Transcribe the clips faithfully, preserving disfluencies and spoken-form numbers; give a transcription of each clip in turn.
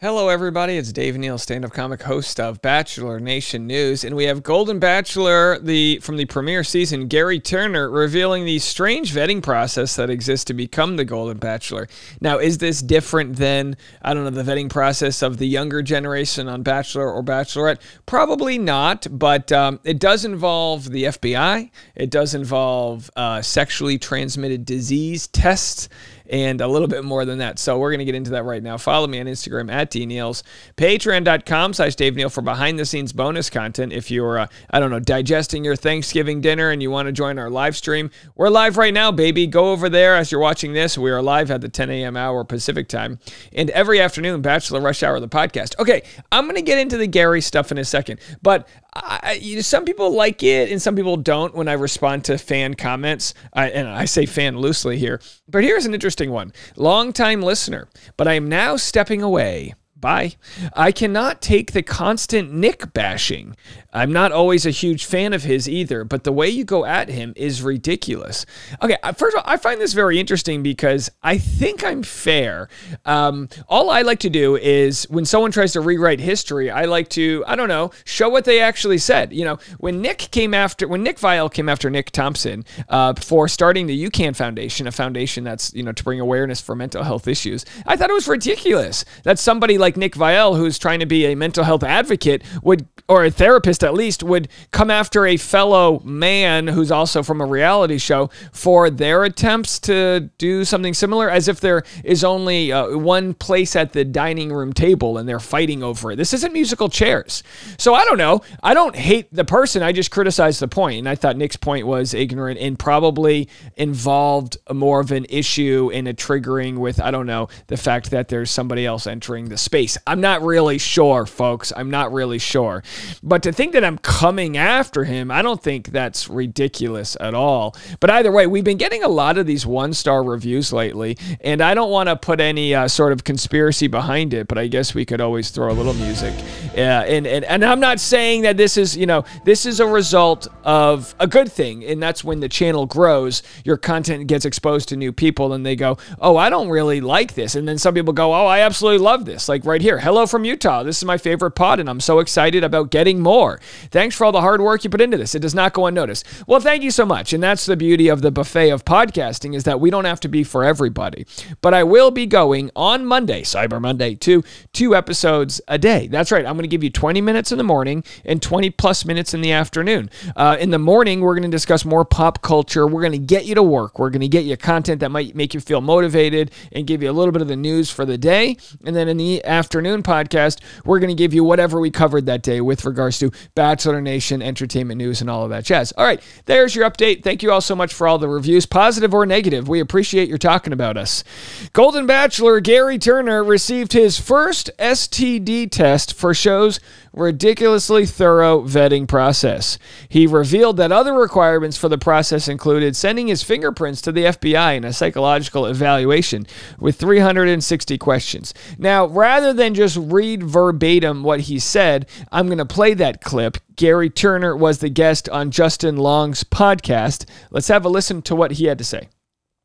Hello, everybody. It's Dave Neal, stand-up comic, host of Bachelor Nation News, and we have Golden Bachelor the from the premiere season, Gerry Turner, revealing the strange vetting process that exists to become the Golden Bachelor. Now, is this different than, I don't know, the vetting process of the younger generation on Bachelor or Bachelorette? Probably not, but um, it does involve the F B I. It does involve uh, sexually transmitted disease tests, and a little bit more than that. So we're going to get into that right now. Follow me on Instagram at dneals, patreon.com slash Dave Neal for behind-the-scenes bonus content. If you're, uh, I don't know, digesting your Thanksgiving dinner and you want to join our live stream, we're live right now, baby. Go over there as you're watching this. We are live at the ten A M hour Pacific time. And every afternoon, Bachelor Rush Hour, the podcast. Okay, I'm going to get into the Gerry stuff in a second. But I, you know, some people like it and some people don't when I respond to fan comments. I, and I say fan loosely here. But here's an interesting one. Long-time listener, but I am now stepping away. Bye. I cannot take the constant Nick bashing. I'm not always a huge fan of his either, but the way you go at him is ridiculous. Okay, first of all, I find this very interesting because I think I'm fair. Um, all I like to do is when someone tries to rewrite history, I like to, I don't know, show what they actually said. You know, when Nick came after, when Nick Viall came after Nick Thompson uh, for starting the UCAN Foundation, a foundation that's, you know, to bring awareness for mental health issues, I thought it was ridiculous that somebody like Nick Viall, who's trying to be a mental health advocate, would, or a therapist at least, would come after a fellow man who's also from a reality show for their attempts to do something similar, as if there is only uh, one place at the dining room table and they're fighting over it. This isn't musical chairs. So I don't know. I don't hate the person. I just criticize the point. And I thought Nick's point was ignorant and probably involved more of an issue and a triggering with, I don't know, the fact that there's somebody else entering the space. I'm not really sure, folks. I'm not really sure. But to think that I'm coming after him, I don't think that's ridiculous at all. But either way, we've been getting a lot of these one-star reviews lately, and I don't want to put any uh, sort of conspiracy behind it, but I guess we could always throw a little music. Uh, and, and, and I'm not saying that this is, you know, this is a result of a good thing, and that's when the channel grows, your content gets exposed to new people, and they go, oh, I don't really like this. And then some people go, oh, I absolutely love this. Like, right Right here. Hello from Utah. This is my favorite pod, and I'm so excited about getting more. Thanks for all the hard work you put into this. It does not go unnoticed. Well, thank you so much. And that's the beauty of the buffet of podcasting, is that we don't have to be for everybody. But I will be going on Monday, Cyber Monday, to two episodes a day. That's right. I'm going to give you twenty minutes in the morning and twenty plus minutes in the afternoon. Uh, in the morning, we're going to discuss more pop culture. We're going to get you to work. We're going to get you content that might make you feel motivated and give you a little bit of the news for the day. And then in the afternoon, afternoon podcast, we're going to give you whatever we covered that day with regards to Bachelor Nation, entertainment news, and all of that jazz. All right, there's your update. Thank you all so much for all the reviews, positive or negative. We appreciate your talking about us. Golden Bachelor Gerry Turner received his first S T D test for show's ridiculously thorough vetting process. He revealed that other requirements for the process included sending his fingerprints to the F B I in a psychological evaluation with three hundred sixty questions. Now, rather than just read verbatim what he said, I'm going to play that clip. Gerry Turner was the guest on Justin Long's podcast. Let's have a listen to what he had to say.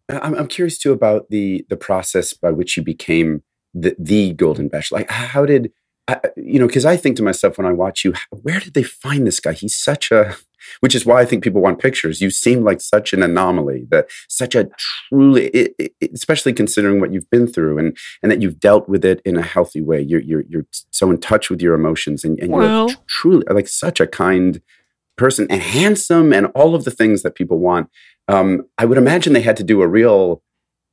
I'm, I'm curious, too, about the the process by which you became the, the Golden Bachelor. Like, how did, I, you know, because I think to myself when I watch you, where did they find this guy? He's such a, which is why I think people want pictures. You seem like such an anomaly, that such a truly, it, it, especially considering what you've been through, and and that you've dealt with it in a healthy way. You're you're you're so in touch with your emotions, and, and well, you're truly like such a kind person and handsome, and all of the things that people want. Um, I would imagine they had to do a real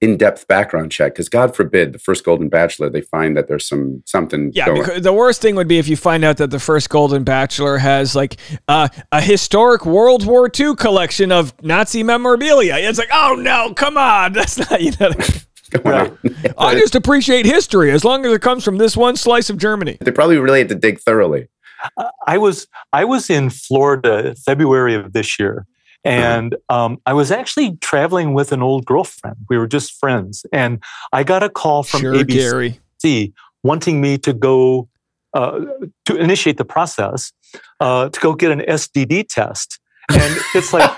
in-depth background check, because God forbid the first Golden Bachelor, they find that there's some something yeah, going. Because the worst thing would be if you find out that the first Golden Bachelor has like uh, a historic World War Two collection of Nazi memorabilia. It's like, oh no, come on, that's not, you know. No. I just appreciate history as long as it comes from this one slice of Germany. They probably really had to dig thoroughly. Uh, I was I was in Florida February of this year. And um, I was actually traveling with an old girlfriend. We were just friends. And I got a call from sure, A B C Gerry. wanting me to go, uh, to initiate the process, uh, to go get an S T D test. And it's like,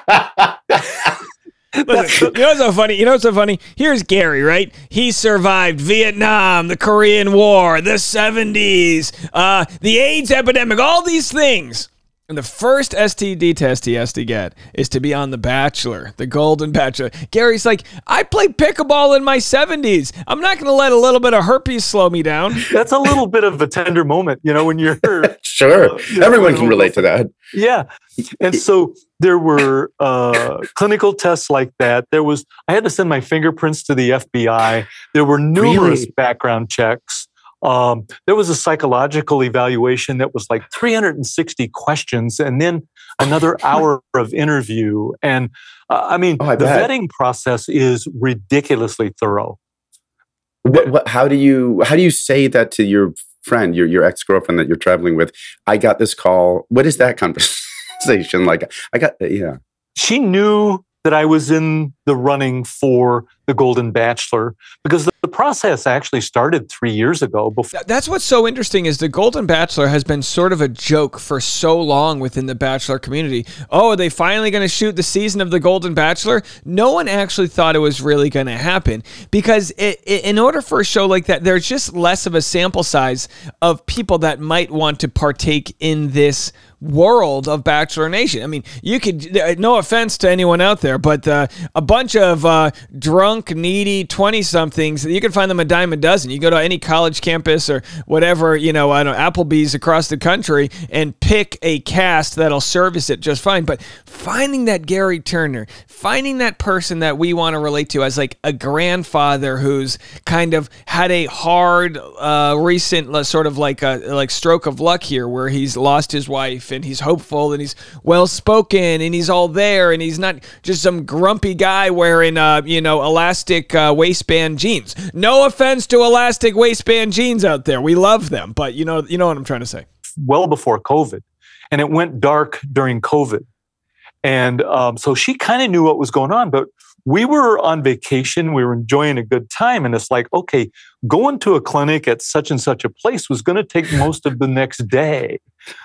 Listen, you know what's so funny? You know what's so funny? Here's Gerry, right? He survived Vietnam, the Korean War, the seventies, uh, the AIDS epidemic, all these things. And the first S T D test he has to get is to be on The Bachelor, the Golden Bachelor. Gary's like, I played pickleball in my seventies. I'm not going to let a little bit of herpes slow me down. That's a little bit of a tender moment, you know, when you're... Sure. Uh, you Everyone know, can relate to that. Yeah. And so there were uh, clinical tests like that. There was, I had to send my fingerprints to the F B I. There were numerous really? background checks. Um, there was a psychological evaluation that was like three hundred sixty questions and then another hour of interview. And uh, I mean, oh, I the bet. vetting process is ridiculously thorough. What, what, how do you, how do you say that to your friend, your, your ex-girlfriend that you're traveling with? I got this call. What is that conversation like? I got, yeah. She knew that I was in the running for the Golden Bachelor because the process actually started three years ago. Before. That's what's so interesting is the Golden Bachelor has been sort of a joke for so long within the Bachelor community. Oh, are they finally going to shoot the season of the Golden Bachelor? No one actually thought it was really going to happen because it, it, in order for a show like that, there's just less of a sample size of people that might want to partake in this world of Bachelor Nation. I mean, you could, no offense to anyone out there, but uh, a bunch of uh, drunk, needy twenty-somethings, you can find them a dime a dozen. You go to any college campus or whatever, you know, I don't know, Applebee's across the country and pick a cast that'll service it just fine. But finding that Gerry Turner, finding that person that we want to relate to as like a grandfather who's kind of had a hard uh, recent uh, sort of like a like stroke of luck here where he's lost his wife and he's hopeful and he's well-spoken and he's all there and he's not just some grumpy guy wearing, uh, you know, elastic uh, waistband jeans. No offense to elastic waistband jeans out there. We love them, but you know, you know what I'm trying to say. Well before COVID. And it went dark during COVID. And um, so she kind of knew what was going on, but we were on vacation. We were enjoying a good time. And it's like, okay, going to a clinic at such and such a place was going to take most of the next day.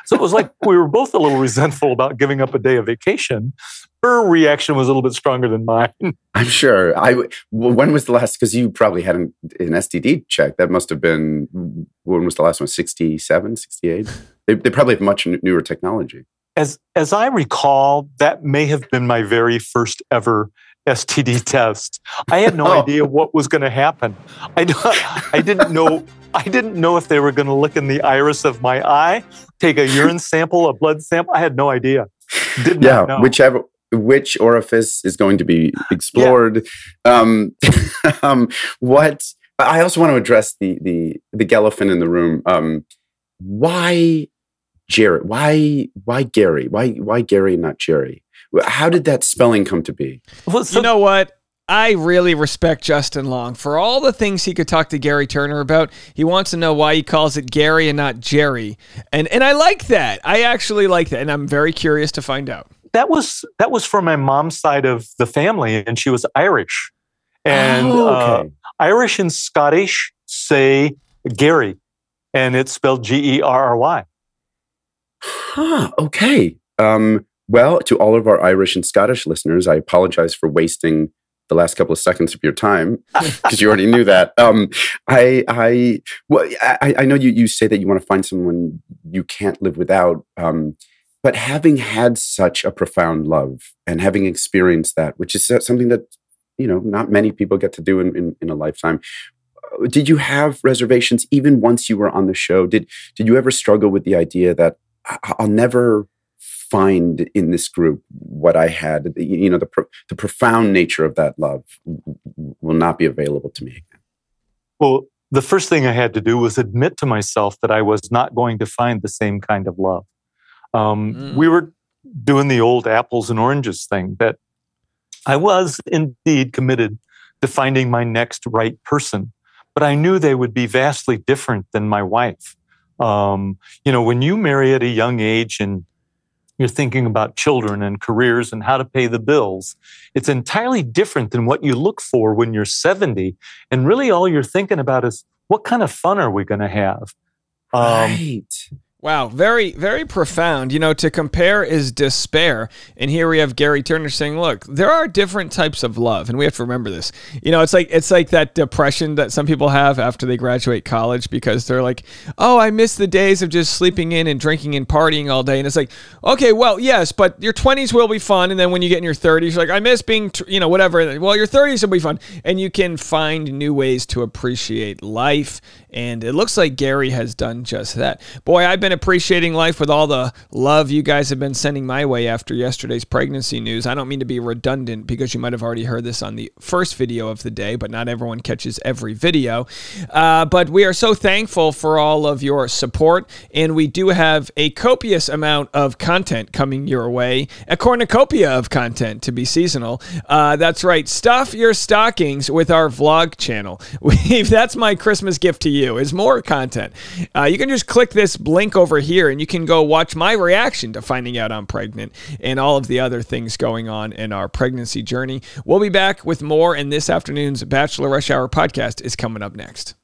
So it was like we were both a little resentful about giving up a day of vacation. Her reaction was a little bit stronger than mine. I'm sure. I, when was the last, because you probably had an, an S T D check. That must have been, when was the last one? sixty-seven, sixty-eight? They, they probably have much newer technology. As, as I recall, that may have been my very first ever S T D test. I had no oh. idea what was going to happen. I, I didn't know. I didn't know if they were going to look in the iris of my eye, take a urine sample, a blood sample. I had no idea. Did not yeah, know. Whichever. Which orifice is going to be explored? Yeah. Um, um, what I also want to address the the the elephant in the room. Um, why Gerry? Why why Gerry? Why why Gerry? Not Gerry. How did that spelling come to be? Well, so you know what? I really respect Justin Long for all the things he could talk to Gerry Turner about. He wants to know why he calls it Gerry and not Gerry, and and I like that. I actually like that, and I'm very curious to find out. That was that was from my mom's side of the family, and she was Irish, and oh, okay. uh, Irish and Scottish say Gerry, and it's spelled G E R R Y. Huh. Okay. Um, well, to all of our Irish and Scottish listeners, I apologize for wasting the last couple of seconds of your time because you already knew that. Um, I I well, I, I know you you say that you want to find someone you can't live without. Um, But having had such a profound love and having experienced that, which is something that, you know, not many people get to do in, in, in a lifetime, did you have reservations even once you were on the show? Did, did you ever struggle with the idea that I'll never find in this group what I had, you know, the, pro the profound nature of that love will not be available to me again? Well, the first thing I had to do was admit to myself that I was not going to find the same kind of love. Um, mm. We were doing the old apples and oranges thing that I was indeed committed to finding my next right person, but I knew they would be vastly different than my wife. Um, you know, when you marry at a young age and you're thinking about children and careers and how to pay the bills, it's entirely different than what you look for when you're seventy. And really all you're thinking about is what kind of fun are we going to have? Um, right. Wow, very, very profound. You know, to compare is despair. And here we have Gerry Turner saying, look, there are different types of love, and we have to remember this. You know, it's like it's like that depression that some people have after they graduate college because they're like, oh, I miss the days of just sleeping in and drinking and partying all day. And it's like, okay, well, yes, but your twenties will be fun. And then when you get in your thirties, you're like, I miss being, you know, whatever. Well, your thirties will be fun. And you can find new ways to appreciate life. And it looks like Gerry has done just that. Boy, I've been appreciating life with all the love you guys have been sending my way after yesterday's pregnancy news. I don't mean to be redundant because you might have already heard this on the first video of the day, but not everyone catches every video. Uh, but we are so thankful for all of your support, and we do have a copious amount of content coming your way, a cornucopia of content to be seasonal. Uh, that's right. Stuff your stockings with our vlog channel. We've, that's my Christmas gift to you, is more content. Uh, you can just click this link over over here and you can go watch my reaction to finding out I'm pregnant and all of the other things going on in our pregnancy journey. We'll be back with more, and this afternoon's Bachelor Rush Hour podcast is coming up next.